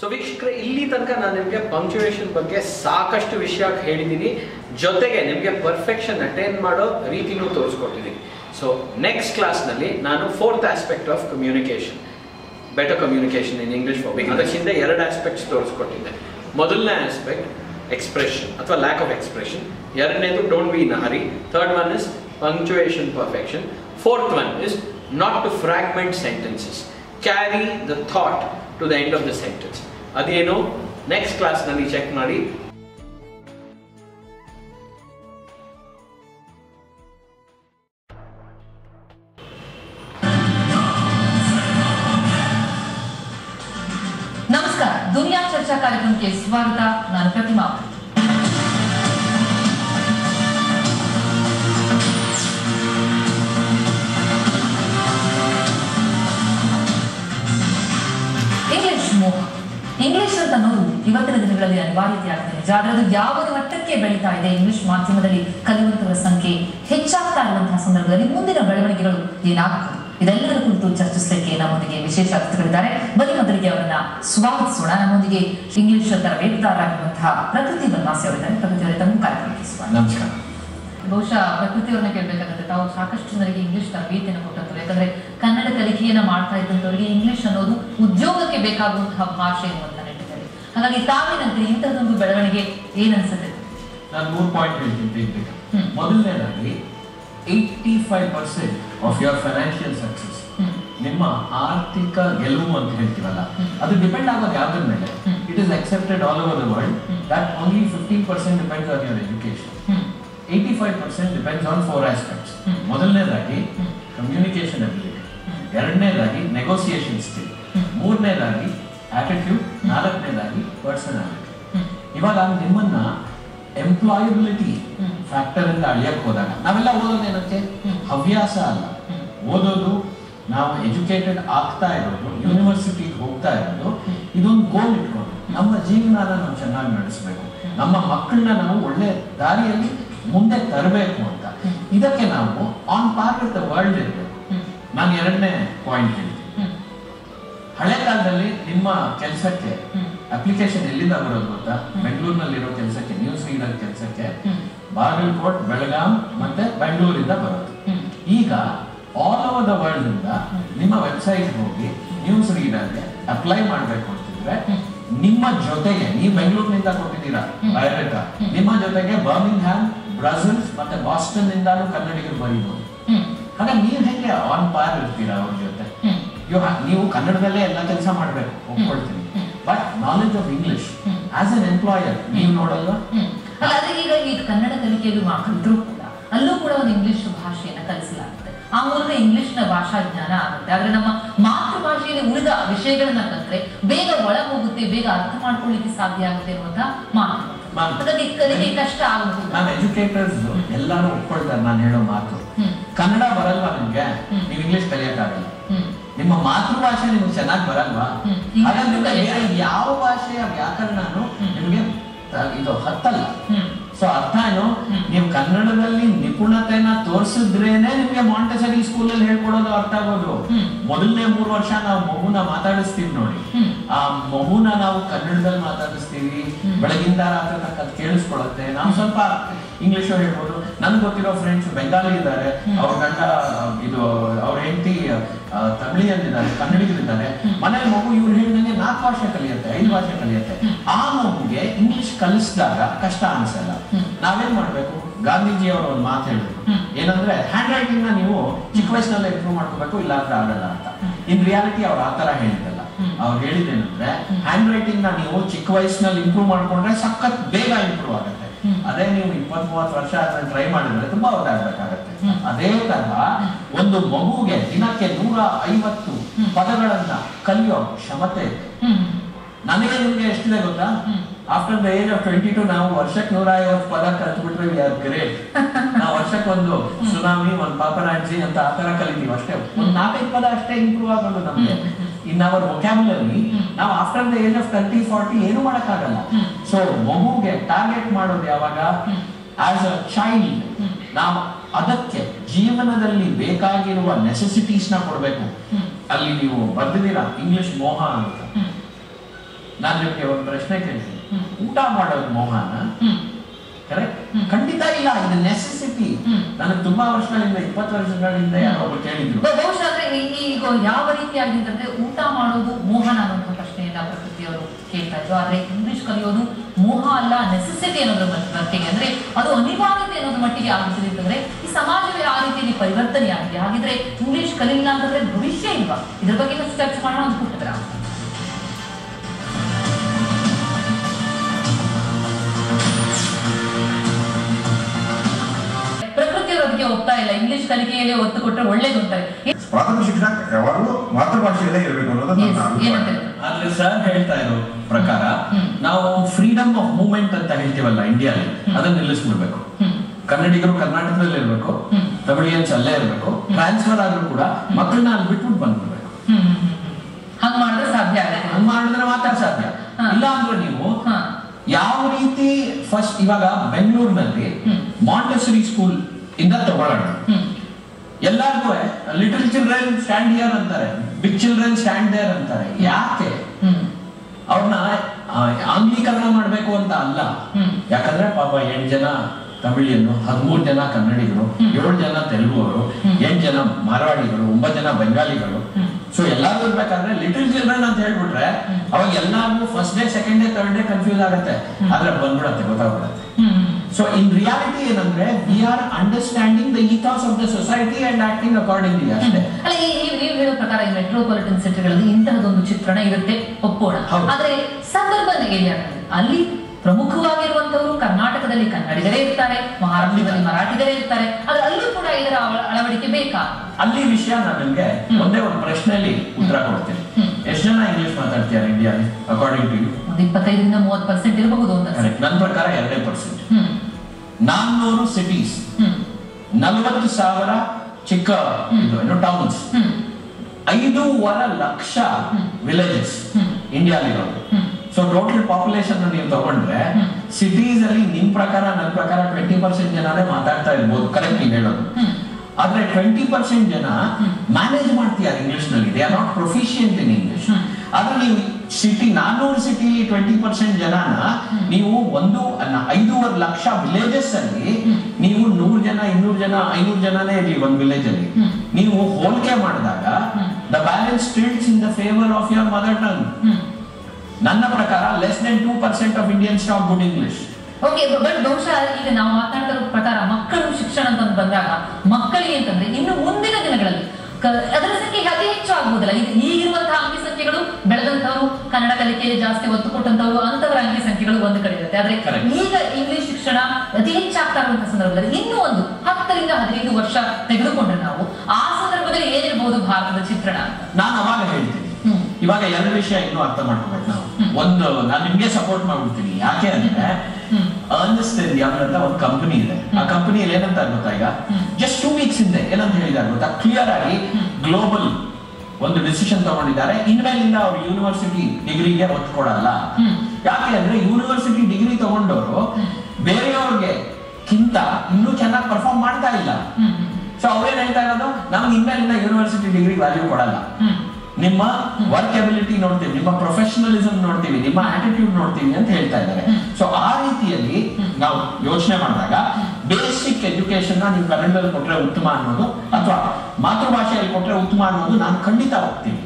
So, ವೀಕ್ಷಕರೇ ಇಲ್ಲಿ ತನಕ ನಾನು ನಿಮಗೆ ಪಂಕ್ಚುಯೇಷನ್ ಬಗ್ಗೆ ಸಾಕಷ್ಟು ವಿಷಯ ಹೇಳಿದಿನಿ ಜೊತೆಗೆ ನಿಮಗೆ ಪರ್ಫೆಕ್ಷನ್ ಅಟೈನ್ ಮಾಡೋ ರೀತಿನೂ ತೋರಿಸಿಕೊಟ್ಟಿದ್ದೀನಿ ಸೋ ನೆಕ್ಸ್ಟ್ ಕ್ಲಾಸ್ ನಲ್ಲಿ ನಾನು 4th aspect of communication better communication in English for beginners ಅದಕ್ಕಿಂತ ಎರಡು ಆಸ್ಪೆಕ್ಟ್ಸ್ ತೋರಿಸಿಕೊಟ್ಟಿದ್ದೆ ಮೊದಲನೇ ಆಸ್ಪೆಕ್ಟ್ ಎಕ್ಸ್‌ಪ್ರೆಷನ್ ಅಥವಾ ಲ್ಯಾಕ್ ಆಫ್ ಎಕ್ಸ್‌ಪ್ರೆಷನ್ ಎರಡನೇದು don't be in a hurry third one is punctuation perfection fourth one is not to fragment sentences carry the thought to the end of the sentence adeno next class nalli check madi namaskar duniya charcha karyakramakke swagata nanu pratima English ಅಂತ ಅನ್ನೋದು ಇವತ್ತಿನ ದಿನಗಳಲ್ಲಿ ಅನಿವಾರ್ಯತೆ ಆಗ್ತಿದೆ. ಜಾಗೃತಿ ಯಾವ ಮಟ್ಟಕ್ಕೆ ಬೆಳೀತಾ ಇದೆ ಇಂಗ್ಲಿಷ್ ಮಾಧ್ಯಮದಲ್ಲಿ ಕಲಿಯುವಂತವರ ಸಂಖ್ಯೆ ಹೆಚ್ಚಾಗ್ತಾ ಇರುವಂತಹ ಸಂದರ್ಭದಲ್ಲಿ ಮುಂದಿನ ಬೆಳವಣಿಗೆಗಳು ಏನಾಗುತ್ತೆ ಇದೆಲ್ಲದರ ಕುರಿತು ಚರ್ಚಿಸಲಿಕ್ಕೆ ನಮ್ಮೊಂದಿಗೆ ವಿಶೇಷ ಅತಿಥಿಗಳಿದ್ದಾರೆ. ಬನ್ನಿ ಮೊದಲಿಗೆ ಅವರನ್ನ ಸ್ವಾಗತಿಸೋಣ. ನಮ್ಮೊಂದಿಗೆ ಇಂಗ್ಲಿಷ್ ತರಬೇತುದಾರರಾಗಿರುವಂತಹ ಪ್ರಕೃತಿ ಬನ್ವಾಸಿ ಅವರಿದ್ದಾರೆ. ಪ್ರಕೃತಿ ಅವರ ತಮ್ಮ ಕಾರ್ಯಕ್ರಮಕ್ಕೆ ಸ್ವಾಗತ. ನಮಸ್ಕಾರ. ಬಹುಶಃ ಪ್ರಕೃತಿ ಅವರನ್ನ ಕೇಳಬೇಕಾಗುತ್ತೆ, ತಾವು ಸಾಕಷ್ಟು ಜನರಿಗೆ ಇಂಗ್ಲಿಷ್ ತರಬೇತಿಯನ್ನು ಕೊಟ್ಟಂತ, ಯಾಕಂದ್ರೆ ಕನ್ನಡ ಕಲಿಕೆಯನ್ನ ಮಾಡ್ತಾ ಇದ್ದಂಥವರಿಗೆ ಇಂಗ್ಲಿಷ್ ಅನ್ನೋದು ಉದ್ಯೋಗಕ್ಕೆ ಬೇಕಾಗುವಂತಹ ಭಾಷೆ ಅಂತ ಹೇಳ್ತಾರೆ. ಹಾಗಾಗಿ ತಾವಿನಂತೆ ಇಂಥದ್ದೊಂದು ಬೆಳವಣಿಗೆ ಏನನ್ಸುತ್ತೆ? ನಾನು 3 ಪಾಯಿಂಟ್ ಹೇಳ್ತೀನಿ. ಮೊದಲನೇದಾಗಿ 85% ಆಫ್ ಯುವರ್ ಫೈನಾನ್ಷಿಯಲ್ ಸಕ್ಸಸ್, ನಿಮ್ಮ ಆರ್ಥಿಕ ಗೆಲುವು ಅಂತ ಹೇಳ್ತೀವಲ್ಲ, ಅದು ಡಿಪೆಂಡ್ ಆಗೋದು ಯಾವ್ದ್ರ ಮೇಲೆ? It is accepted all over the world that only 15% depends on your education. 85% depends on 4 aspects. ಮೊದಲನೇದಾಗಿ ಕಮ್ಯುನಿಕೇಷನ್ ಅಬಿಲಿಟಿ, ಎರಡನೇದಾಗಿ ನೆಗೋಸಿಯೇಷನ್ ಸ್ಕಿಲ್, ಮೂರನೇದಾಗಿ ಆಟಿಟ್ಯೂಡ್, ನಾಲ್ಕನೇದಾಗಿ ಪರ್ಸನಾಲಿಟಿ. ಇವಾಗ ನಿಮ್ಮನ್ನ ಎಂಪ್ಲಾಯಬಿಲಿಟಿ ಫ್ಯಾಕ್ಟರ್ ಇಂದ ಅಳಿಯಕ್ಕೆ ಹೋದಾಗ, ನಾವೆಲ್ಲ ಓದೋದು ಏನಕ್ಕೆ? ಹವ್ಯಾಸ ಅಲ್ಲ ಓದೋದು, ನಾವು ಎಜುಕೇಟೆಡ್ ಆಗ್ತಾ ಇರೋದು, ಯೂನಿವರ್ಸಿಟಿಗೆ ಹೋಗ್ತಾ ಇರೋದು, ಇದೊಂದು ಗೋಲ್ ಇಟ್ಕೊಂಡು ನಮ್ಮ ಜೀವನನ ನಾವು ಚೆನ್ನಾಗಿ ನಡೆಸಬೇಕು, ನಮ್ಮ ಮಕ್ಕಳನ್ನ ನಾವು ಒಳ್ಳೆ ದಾರಿಯಲ್ಲಿ ಮುಂದೆ ತರಬೇಕು ಅಂತ. ಇದಕ್ಕೆ ನಾವು ಆನ್ ಪಾರ್ ವಿತ್ ದ ವರ್ಲ್ಡ್ ಇರಬೇಕು. ನಾನು ಎರಡನೇ ಪಾಯಿಂಟ್ ಹೇಳ್ತೀನಿ. ಹಳೆ ಕಾಲದಲ್ಲಿ ನಿಮ್ಮ ಕೆಲಸಕ್ಕೆ ಅಪ್ಲಿಕೇಶನ್ ಎಲ್ಲಿಂದ ಬರೋದು ಗೊತ್ತಾ? ಬೆಂಗಳೂರಿನಲ್ಲಿರೋ ಕೆಲಸಕ್ಕೆ, ನ್ಯೂಸ್ ರೀಡರ್ ಕೆಲಸಕ್ಕೆ ಬಾಗಲಕೋಟ್, ಬೆಳಗಾಂ ಮತ್ತೆ ಬೆಂಗಳೂರಿಂದ ಬರೋದು. ಈಗ ಆಲ್ ಓವರ್ ದ ವರ್ಲ್ಡ್ ಇಂದ ನಿಮ್ಮ ವೆಬ್ಸೈಟ್ ಹೋಗಿ ನ್ಯೂಸ್ ರೀಡರ್ಗೆ ಅಪ್ಲೈ ಮಾಡಬೇಕು ಅಂತಿದ್ರೆ, ನಿಮ್ಮ ಜೊತೆಗೆ ನೀವು ಬೆಂಗಳೂರಿನಿಂದ ಕೊಟ್ಟಿದ್ದೀರಾ ಬಯೋಡೇಟಾ, ನಿಮ್ಮ ಜೊತೆಗೆ ಬರ್ಮಿಂಗ್ಹ್ಯಾಮ್, ಬ್ರಾಜಿಲ್ ಮತ್ತೆ ಬಾಸ್ಟನ್ ಇಂದಾನು ಕನ್ನಡಿಗರು ಬರೀಬಹುದು. ಹಾಗೆ ನೀವು ಹೇಗೆ ಆನ್ ಪಾರ್ ಇರ್ತೀರಾ ಅವ್ರ ಜೊತೆ? ನೀವು ಕನ್ನಡದಲ್ಲೇ ಎಲ್ಲ ಕೆಲಸ ಮಾಡ್ಬೇಕು ಒಪ್ಕೊಳ್ತೀನಿ, but knowledge of English as an employer ನೀವು ನೋಡಲ್ವಾ? ಈಗ ಈ ಕನ್ನಡ ಕಲಿಕೆಯಲ್ಲಿ ಮಾತ್ರ ಅಲ್ಲೂ ಕೂಡ ಒಂದು ಇಂಗ್ಲಿಷ್ ಭಾಷೆಯನ್ನು ಕಲಿಸಲಾಗುತ್ತೆ, ಆ ಮೂಲಕ ಇಂಗ್ಲಿಷ್ನ ಭಾಷಾ ಜ್ಞಾನ ಆಗುತ್ತೆ. ಆದ್ರೆ ನಮ್ಮ ಮಾತೃ ಭಾಷೆಯಲ್ಲಿ ಉಳಿದ ವಿಷಯಗಳನ್ನ ಕಲಿತ್ರೆ ಬೇಗ ಒಳ ಹೋಗುತ್ತೆ, ಬೇಗ ಅರ್ಥ ಮಾಡ್ಕೊಳ್ಳಿಕ್ಕೆ ಸಾಧ್ಯ ಆಗುತ್ತೆ ಅನ್ನುವಂತ ಮಾತು. ಕಷ್ಟ ಆಗುತ್ತೆ. ನಾನು ಎಜುಕೇಟರ್ಸ್ ಎಲ್ಲಾರು ಒಪ್ಕೊಳ್ತಾರೆ ನಾನು ಹೇಳೋ ಮಾತು. ಕನ್ನಡ ಬರಲ್ವಾ ನಿಮ್ಗೆ, ನೀವು ಇಂಗ್ಲಿಷ್ ಕಲಿಯಕ್ಕಾಗಲ್ಲ, ನಿಮ್ಮ ಮಾತೃಭಾಷೆ ನಿಮ್ಗೆ ಚೆನ್ನಾಗಿ ಬರಲ್ವಾ, ಯಾವ ಭಾಷೆಯ ವ್ಯಾಕರಣನು ನಿಮ್ಗೆ ಇದು ಹತ್ತಲ್ಲ. ಸೊ ಅರ್ಥ ಏನು, ನೀವು ಕನ್ನಡದಲ್ಲಿ ನಿಪುಣತೆನ ತೋರಿಸಿದ್ರೇನೆ ನಿಮ್ಗೆ ಮಾಂಟೆಸರಿ ಸ್ಕೂಲ್ ಅಲ್ಲಿ ಹೇಳ್ಕೊಡೋದು ಅರ್ಥ ಆಗೋದು. ಮೊದಲನೇ 3 ವರ್ಷ ನಾವು ಮಗುನ ಮಾತಾಡಿಸ್ತೀವಿ ನೋಡಿ, ಆ ಮಗುನ ನಾವು ಕನ್ನಡದಲ್ಲಿ ಮಾತಾಡಿಸ್ತೀವಿ, ಬೆಳಗಿಂದ ರಾತ್ರಿ ತನಕ ಅದು ಕೇಳಿಸ್ಕೊಳತ್ತೆ. ನಾವು ಸ್ವಲ್ಪ ಇಂಗ್ಲಿಷ್ ಹೇಳ್ಬೋದು. ನನ್ಗೆ ಗೊತ್ತಿರೋ ಫ್ರೆಂಡ್ಸ್ ಬೆಂಗಾಲಿ ಇದ್ದಾರೆ, ಅವ್ರ ಗಂಡ ಇದು ಅವ್ರ ಹೆಂಡತಿ ತಮಿಳಿಯಲ್ಲಿದ್ದಾರೆ, ಕನ್ನಡಿಗರಿದ್ದಾರೆ. ಮನೇಲಿ ಮಗು ಇವ್ರು ಹೇಳಿದಂಗೆ 4 ಭಾಷೆ ಕಲಿಯುತ್ತೆ, 5 ಭಾಷೆ ಕಲಿಯುತ್ತೆ. ಆ ಮಗುಗೆ ಇಂಗ್ಲಿಷ್ ಕಲಿಸಿದಾಗ ಕಷ್ಟ ಅನ್ಸಲ್ಲ. ನಾವೇನ್ ಮಾಡ್ಬೇಕು, ಗಾಂಧೀಜಿ ಅವರು ಒಂದು ಮಾತು ಹೇಳಿದ್ರು ಏನಂದ್ರೆ, ಹ್ಯಾಂಡ್ ರೈಟಿಂಗ್ ನ ನೀವು ಚಿಕ್ಕ ವಯಸ್ಸಿನಲ್ಲೇ ಇಂಪ್ರೂವ್ ಮಾಡ್ಕೋಬೇಕು, ಇಲ್ಲ ಅಂದ್ರೆ ಆಗಲ್ಲ ಅಂತ. ಇನ್ ರಿಯಾಲಿಟಿ ಅವ್ರು ಆತರ ಹೇಳಿದಲ್ಲ, ಅವ್ರು ಹೇಳಿದೇನಂದ್ರೆ ಹ್ಯಾಂಡ್ ರೈಟಿಂಗ್ ನ ನೀವು ಚಿಕ್ಕ ವಯಸ್ಸಿನಲ್ಲಿ ಇಂಪ್ರೂವ್ ಮಾಡ್ಕೊಂಡ್ರೆ ಸಖತ್ ಬೇಗ ಇಂಪ್ರೂವ್ ಆಗುತ್ತೆ. ಅದೇ ನೀವು 20-30 ವರ್ಷ ಅದನ್ನ ಟ್ರೈ ಮಾಡಿದ್ರೆ ತುಂಬಾ ಒದಾಗಬೇಕಾಗತ್ತೆ. ಅದೇ ತರ ಒಂದು ಮಗುಗೆ ದಿನಕ್ಕೆ 150 ಪದಗಳನ್ನ ಕಲಿಯೋ ಕ್ಷಮತೆ ಇದೆ. ನನಗೆ ನಿಮ್ಗೆ ಎಷ್ಟಿದೆ ಗೊತ್ತಾ? ಆಫ್ಟರ್ ದ ಏಜ್ ಆಫ್ 22 ನಾವು ವರ್ಷಕ್ಕೆ 150 ಪದ ಕಲ್ತ್ಬಿಟ್ರೆ ವಿ ಆರ್ ಗ್ರೇಟ್. ನಾವು ವರ್ಷಕ್ಕೆ ಒಂದು ಸುನಾಮಿ, ಒಂದು ಪಾಪರಾಜಿ ಅಂತ ಆತರ ಕಲಿತೀವಿ ಅಷ್ಟೇ, ಒಂದು 4-5 ಪದ ಅಷ್ಟೇ ಇಂಪ್ರೂವ್ ಆಗೋದು ನಮ್ಗೆ. ಇನ್ ಅವರ್ ವೊಕ್ಯಾಬ್ಯುಲರಿ ನಾವು ಆಫ್ಟರ್ ದ ಏಜ್ ಆಫ್ 30-40 ಏನು ಮಾಡಕ್ಕಾಗಲ್ಲ. ಸೊ ಮಗುಗೆ ಟಾರ್ಗೆಟ್ ಮಾಡೋದು ಯಾವಾಗ? ಆಸ್ ಅ ಚೈಲ್ಡ್ ನಾವು ಅದಕ್ಕೆ ಜೀವನದಲ್ಲಿ ಬೇಕಾಗಿರುವ ನೆಸೆಸಿಟೀಸ್ ನ ಕೊಡ್ಬೇಕು. ಅಲ್ಲಿ ನೀವು ಬರ್ದಿದ್ದೀರಾ ಇಂಗ್ಲಿಷ್ ಮೋಹ ಅಂತ, ನಾನು ನಿಮಗೆ ಒಂದು ಪ್ರಶ್ನೆ ಕೇಳ್ತೀನಿ. ಊಟ ಮಾಡೋದು ಮೋಹನ ಕರೆಕ್ಟ್? ಖಂಡಿತ ಇಲ್ಲ, ಇದು ನೆಸೆಸಿಟಿ. ನನಗೆ ತುಂಬಾ ವರ್ಷಗಳಿಂದ 20 ವರ್ಷಗಳಿಂದ ಯಾರು ಕೇಳಿದ್ರು. ಬಹುಶಃ ಈಗ ಯಾವ ರೀತಿಯಾಗಿದ್ದರೆ ಊಟ ಮಾಡೋದು ಮೋಹನ ಅನ್ನೋ ಪ್ರಶ್ನೆಯನ್ನ ಪ್ರಕೃತಿಯವರು ಕೇಳ್ತಾ ಇದ್ರು. ಆದ್ರೆ ಇಂಗ್ಲಿಷ್ ಕಲಿಯೋದು ಮೋಹ ಅಲ್ಲ, ನೆಸೆಸಿಟಿ ಅನ್ನೋದ್ರ ಮಟ್ಟಿಗೆ, ಅಂದ್ರೆ ಅದು ಅನಿವಾರ್ಯತೆ ಅನ್ನೋದ್ರ ಮಟ್ಟಿಗೆ ಆಗುತ್ತಿದ್ರೆ ಈ ಸಮಾಜವೇ ಆ ರೀತಿಯಲ್ಲಿ ಪರಿವರ್ತನೆ ಆಗಿದೆ. ಹಾಗಿದ್ರೆ ಇಂಗ್ಲಿಷ್ ಕಲಿಯಿಲ್ಲ ಅಂತಂದ್ರೆ ಭವಿಷ್ಯ ಇಲ್ವಾ? ಇದ್ರ ಬಗ್ಗೆ ಚರ್ಚೆ ಮಾಡೋಣ ಅಂದ್ಕೊಟ್ಟಿದ್ರ. ಹೋಗ್ತಾ ಇಲ್ಲ, ಇಂಗ್ಲಿಷ್ ಕಲಿಕೆಯಲ್ಲಿ ಒತ್ತು ಕೊಟ್ಟರೆ ಒಳ್ಳೇದು ಅಂತಾರೆ. ಪ್ರಾಥಮಿಕ ಶಿಕ್ಷಣ ಯಾವಾಗಲೂ ಮಾತೃಭಾಷೆಯಲ್ಲೇ ಇರಬೇಕು ಅನ್ನೋದು. ಆದ್ರೆ ಸರ್ ಹೇಳ್ತಾ ಇರೋ ಪ್ರಕಾರ ನಾವು ಫ್ರೀಡಮ್ ಆಫ್ ಮೂವ್ಮೆಂಟ್ ಅಂತ ಹೇಳ್ತೀವಲ್ಲ ಇಂಡಿಯಾದಲ್ಲಿ, ಅದನ್ನ ನಿಲ್ಲಿಸ್ಬಿಡ್ಬೇಕು. ಕನ್ನಡಿಗರು ಕರ್ನಾಟಕದಲ್ಲಿ ಇರಬೇಕು, ತಮಿಳಿಯನ್ಸ್ ಅಲ್ಲೇ ಇರಬೇಕು, ಟ್ರಾನ್ಸ್ಫರ್ ಆದ್ರೂ ಕೂಡ ಮಕ್ಕಳನ್ನ ಅಲ್ಲಿ ಬಿಟ್ಬಿಟ್ಟು ಬಂದ್ಬಿಡ್ಬೇಕು. ಹಂಗ ಮಾಡಿದ್ರೆ ಸಾಧ್ಯ, ಹಂಗ ಮಾಡಿದ್ರೆ ಮಾತ್ರ ಸಾಧ್ಯ. ಇಲ್ಲ ಅಂದ್ರೆ ನೀವು ಯಾವ ರೀತಿ ಫಸ್ಟ್ ಇವಾಗ ಬೆಂಗಳೂರಿನಲ್ಲಿ ಮಾಂಟೆಸರಿ ಸ್ಕೂಲ್ ಇಂದ ತಗೊಳ್ಳೋಣ, ಎಲ್ಲಾರ್ಗೂ ಲಿಟಲ್ ಚಿಲ್ಡ್ರನ್ ಸ್ಟ್ಯಾಂಡ್ ಹಿಯರ್ ಅಂತಾರೆ, ಬಿಗ್ ಚಿಲ್ಡ್ರನ್ ಸ್ಟ್ಯಾಂಡ್ ದೇರ್ ಅಂತಾರೆ. ಯಾಕೆ ಅವ್ರನ್ನ ಆಂಗ್ಲೀಕರಣ ಮಾಡ್ಬೇಕು ಅಂತ ಅಲ್ಲ, ಯಾಕಂದ್ರೆ ಪಾಪ 8 ಜನ ತಮಿಳಿಯನ್ನು, 13 ಜನ ಕನ್ನಡಿಗರು, 7 ಜನ ತೆಲುಗುವರು, 8 ಜನ ಮಾರವಾಡಿಗಳು, 9 ಜನ ಬೆಂಗಾಲಿಗಳು. ಸೊ ಎಲ್ಲಾರು ಇರ್ಬೇಕಾದ್ರೆ ಲಿಟಲ್ ಚಿಲ್ಡ್ರನ್ ಅಂತ ಹೇಳ್ಬಿಟ್ರೆ ಅವಾಗ ಎಲ್ಲಾರ್ಗೂ first day, second day, third day confuse ಆಗುತ್ತೆ. ಆದ್ರೆ ಬಂದ್ಬಿಡತ್ತೆ, ಗೊತ್ತಾಗ್ಬಿಡತ್ತೆ. So in reality we are understanding the ethos of the society and acting accordingly. ಪ್ರಕಾರ ಈ ಮೆಟ್ರೋಪಾಲಿಟನ್ ಸಿಟಿಗಳಲ್ಲಿ ಇಂತಹದೊಂದು ಚಿತ್ರಣ ಇರುತ್ತೆ, ಒಪ್ಪೋಣ. ಆದ್ರೆ ಸಬರ್ಬನ್ ಏರಿಯಾ ಅಲ್ಲಿ ಪ್ರಮುಖವಾಗಿರುವಂತವರು ಕರ್ನಾಟಕದಲ್ಲಿ ಕನ್ನಡಿಗರೇ ಇರ್ತಾರೆ, ಮಹಾರಾಷ್ಟ್ರದಲ್ಲಿ ಮರಾಠಿಗರೇ ಇರ್ತಾರೆ. ಆದ್ರೆ ಅಲ್ಲಿ ಕೂಡ ಇದರ ಅಳವಡಿಕೆ ಬೇಕಾ? ಅಲ್ಲಿ ವಿಷಯ ನನಗೆ ಒಂದೇ ಒಂದು ಪ್ರಶ್ನೆಯಲ್ಲಿ ಉತ್ತರ ಕೊಡ್ತೀನಿ. ಎಷ್ಟು ಜನ ಇಂಗ್ಲಿಷ್ ಮಾತಾಡ್ತೀರಾ ಇಂಡಿಯಾಲಿ ಅಕಾರ್ಡಿಂಗ್ ಟು ಯು? 25 ರಿಂದ 30% ಇರಬಹುದು ಅಂತ ನನ್ನ ಪ್ರಕಾರ 2%. 400 ಸಿಟೀಸ್, 40,000 ಚಿಕ್ಕ ಟೌನ್ಸ್, 5.25 ಲಕ್ಷ ವಿಲೇಜಸ್ ಇಂಡಿಯಾಲಿರೋದು. ಸೊ ಟೋಟಲ್ ಪಾಪ್ಯುಲೇಷನ್ ನೀವು ತಗೊಂಡ್ರೆ ಸಿಟೀಸ್ ಅಲ್ಲಿ ನಿಮ್ ಪ್ರಕಾರ ನನ್ನ ಪ್ರಕಾರ 20% ಜನರೇ ಮಾತಾಡ್ತಾ ಇರ್ಬೋದು, ಕರೆಕ್ಟ್ ನೀವು ಹೇಳೋದು. ಆದ್ರೆ 20% ಜನ ಮ್ಯಾನೇಜ್ ಮಾಡ್ತಿದ್ದಾರೆ ಇಂಗ್ಲಿಷ್ ನಲ್ಲಿ, they are not proficient in English. ಆದ್ರೆ ನೀವು ಸಿಟಿ 400 ಸಿಟಿಲಿ 20% ಜನನ ನೀವು 5.25 ಲಕ್ಷ ವಿಲೇಜಸ್ ಅಲ್ಲಿ ನೀವು 100 ಜನ, 200 ಜನ, 500 ಜನನೇ ಇರಲಿ ಒಂದು ವಿಲೇಜ್ ಅಲ್ಲಿ ನೀವು ಹೋಲಿಕೆ ಮಾಡಿದಾಗ the balance tilts in the favour of your mother tongue. ನನ್ನ ಪ್ರಕಾರ less than 2% of Indians talk good English. Okay, but ಬಹುಶಃ ಈಗ ನಾವು ಮಾತನಾಡ್ತಾ ಇರೋ ಪ್ರಕಾರ ಮಕ್ಕಳು ಶಿಕ್ಷಣ ಅಂತ ಬಂದಾಗ ಮಕ್ಕಳಿಗೆ ಅಂತಂದ್ರೆ ಇನ್ನು ಮುಂದಿನ ದಿನಗಳಲ್ಲಿ ಅದರ ಸಂಖ್ಯೆ ಅತಿ ಹೆಚ್ಚು ಆಗುವುದಿಲ್ಲ. ಈಗಿರುವಂತಹ ಅಂಕಿ ಸಂಖ್ಯೆಗಳು ಬೆಳೆದಂತವರು, ಕನ್ನಡ ಕಲಿಕೆಯಲ್ಲಿ ಜಾಸ್ತಿ ಒತ್ತು ಕೊಟ್ಟಂತವರು, ಅಂತವರ ಅಂಕಿ ಸಂಖ್ಯೆಗಳು ಒಂದು ಕಡೆ ಇರುತ್ತೆ. ಆದ್ರೆ ಈಗ ಇಂಗ್ಲಿಷ್ ಶಿಕ್ಷಣ ಅತಿ ಹೆಚ್ಚಾಗ್ತಾ ಇರುವಂತಹ ಸಂದರ್ಭದಲ್ಲಿ ಇನ್ನೂ ಒಂದು 10 ರಿಂದ 15 ವರ್ಷ ತೆಗೆದುಕೊಂಡ್ರೆ ನಾವು ಆ ಸಂದರ್ಭದಲ್ಲಿ ಏನಿರಬಹುದು ಭಾರತದ ಚಿತ್ರಣ? ನಾನು ಅವಾಗ ಹೇಳ್ತೀನಿ, ಇವಾಗ ಎರಡು ವಿಷಯ ಇನ್ನು ಅರ್ಥ ಮಾಡ್ಕೋಬೇಕು ನಾವು. ಒಂದು, ನಾನು ನಿಮ್ಗೆ ಸಪೋರ್ಟ್ ಮಾಡ್ಬಿಡ್ತೀನಿ. ಯಾಕೆ ಅಂದ್ರೆ ಅರ್ನೆಸ್ಟ್ ಅಂಡ್ ಯಂಗ್ ಅಂತ ಒಂದು ಕಂಪನಿ ಇದೆ. ಆ ಕಂಪನಿಯಲ್ಲಿ ಏನಂತ ಗೊತ್ತಾ, ಈಗ ಜಸ್ಟ್ 2 ವೀಕ್ಸ್ ಹಿಂದೆ ಏನಂತ ಹೇಳಿದ್ದಾರೆ ಗೊತ್ತಾ, ಕ್ಲಿಯರ್ ಆಗಿ ಗ್ಲೋಬಲ್ ಒಂದು ಡಿಸಿಷನ್ ತಗೊಂಡಿದ್ದಾರೆ. ಇನ್ಮೇಲಿಂದ ಅವ್ರು ಯೂನಿವರ್ಸಿಟಿ ಡಿಗ್ರಿಗೆ ಒತ್ತು ಕೊಡಲ್ಲ. ಯಾಕೆ ಅಂದ್ರೆ ಯೂನಿವರ್ಸಿಟಿ ಡಿಗ್ರಿ ತಗೊಂಡವರು ಬೇರೆಯವ್ರಿಗೆ ಕಿಂತ ಇನ್ನೂ ಚೆನ್ನಾಗಿ ಪರ್ಫಾರ್ಮ್ ಮಾಡ್ತಾ ಇಲ್ಲ. ಸೊ ಅವ್ರೇನ್ ಹೇಳ್ತಾ ಇರೋದು, ನಮ್ಗೆ ಇನ್ಮೇಲಿಂದ ಯೂನಿವರ್ಸಿಟಿ ಡಿಗ್ರಿ ವ್ಯಾಲ್ಯೂ ಕೊಡಲ್ಲ, ನಿಮ್ಮ ವರ್ಕ್ ಎಬಿಲಿಟಿ ನೋಡ್ತೀವಿ, ನಿಮ್ಮ ಪ್ರೊಫೆಷನಲಿಸಂ ನೋಡ್ತೀವಿ, ನಿಮ್ಮ ಆಟಿಟ್ಯೂಡ್ ನೋಡ್ತೀವಿ ಅಂತ ಹೇಳ್ತಾ ಇದ್ದಾರೆ. ಸೊ ಆ ರೀತಿಯಲ್ಲಿ ನಾವು ಯೋಚನೆ ಮಾಡಿದಾಗ ಬೇಸಿಕ್ ಎಜುಕೇಶನ್ ನೀವು ಕನ್ನಡದಲ್ಲಿ ಕೊಟ್ರೆ ಉತ್ತಮ ಅನ್ನೋದು, ಅಥವಾ ಮಾತೃಭಾಷೆಯಲ್ಲಿ ಕೊಟ್ರೆ ಉತ್ತಮ ಅನ್ನೋದು ನಾನು ಖಂಡಿತ ಹೋಗ್ತೀನಿ.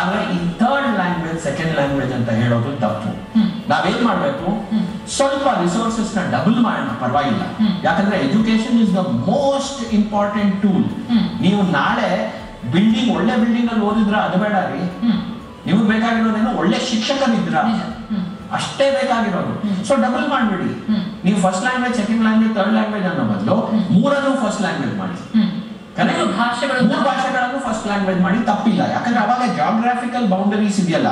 ಆದ್ರೆ ಈ ಥರ್ಡ್ ಲ್ಯಾಂಗ್ವೇಜ್, ಸೆಕೆಂಡ್ ಲ್ಯಾಂಗ್ವೇಜ್ ಅಂತ ಹೇಳೋದು ತಪ್ಪು. ನಾವೇನ್ ಮಾಡ್ಬೇಕು, ಸ್ವಲ್ಪ ರಿಸೋರ್ಸಸ್ ನ ಡಬಲ್ ಮಾಡೋಣ, ಪರವಾಗಿಲ್ಲ. ಯಾಕಂದ್ರೆ education is the most important tool. ನೀವು ನಾಳೆ ಬಿಲ್ಡಿಂಗ್, ಒಳ್ಳೆ ಬಿಲ್ಡಿಂಗ್ ಅಲ್ಲಿ ಓದಿದ್ರ ಅದು ಬೇಡ ರೀ, ನಿಮಗ್ ಬೇಕಾಗಿರೋದೇನೋ ಒಳ್ಳೆ ಶಿಕ್ಷಕರಿದ್ರ ಅಷ್ಟೇ ಬೇಕಾಗಿರೋದು. ಸೊ ಡಬಲ್ ಮಾಡ್ಬಿಡಿ, ನೀವು first language, second language, third language ಅನ್ನೋ ಬದಲು ಮೂರನ್ನು ಫಸ್ಟ್ ಲ್ಯಾಂಗ್ವೇಜ್ ಮಾಡಿ, ಭಾಷೆಗಳನ್ನು ಫಸ್ಟ್ ಲ್ಯಾಂಗ್ವೇಜ್ ಮಾಡಿ, ತಪ್ಪಿಲ್ಲ. ಯಾಕಂದ್ರೆ ಅವಾಗ ಜಾಗ್ರಾಫಿಕಲ್ ಬೌಂಡರೀಸ್ ಇದೆಯಲ್ಲ,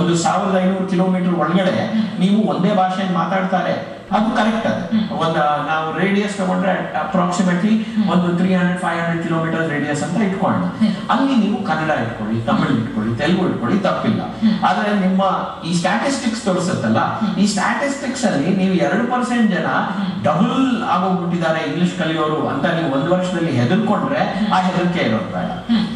1500 ಕಿಲೋಮೀಟರ್ ಒಳಗಡೆ ನೀವು ಒಂದೇ ಭಾಷೆಯನ್ನು ಮಾತಾಡ್ತಾರೆ, ಅದು ಕರೆಕ್ಟ್. ಅದು ಒಂದು ನಾವು ರೇಡಿಯಸ್ ತಗೊಂಡ್ರೆ ಅಪ್ರಾಕ್ಸಿಮೇಟ್ಲಿ ಒಂದು 300-500 ಕಿಲೋಮೀಟರ್ ರೇಡಿಯಸ್ ಅಂತ ಇಟ್ಕೊಂಡು ಅಲ್ಲಿ ನೀವು ಕನ್ನಡ ಇಟ್ಕೊಳ್ಳಿ, ತಮಿಳು ಇಟ್ಕೊಳ್ಳಿ, ತೆಲುಗು ಇಟ್ಕೊಳ್ಳಿ, ತಪ್ಪಿಲ್ಲ. ಆದ್ರೆ ನಿಮ್ಮ ಈ ಸ್ಟ್ಯಾಟಿಸ್ಟಿಕ್ಸ್ ತೋರಿಸುತ್ತಲ್ಲ, ಈ ಸ್ಟ್ಯಾಟಿಸ್ಟಿಕ್ಸ್ ಅಲ್ಲಿ ನೀವು 2% ಜನ ಡಬಲ್ ಆಗೋಗ್ಬಿಟ್ಟಿದ್ದಾರೆ ಇಂಗ್ಲಿಷ್ ಕಲಿಯೋರು ಅಂತ ನೀವು ಒಂದು ವರ್ಷದಲ್ಲಿ ಹೆದರ್ಕೊಂಡ್ರೆ ಆ ಹೆದರಿಕೆ ಇರೋದು ಬೇಡ.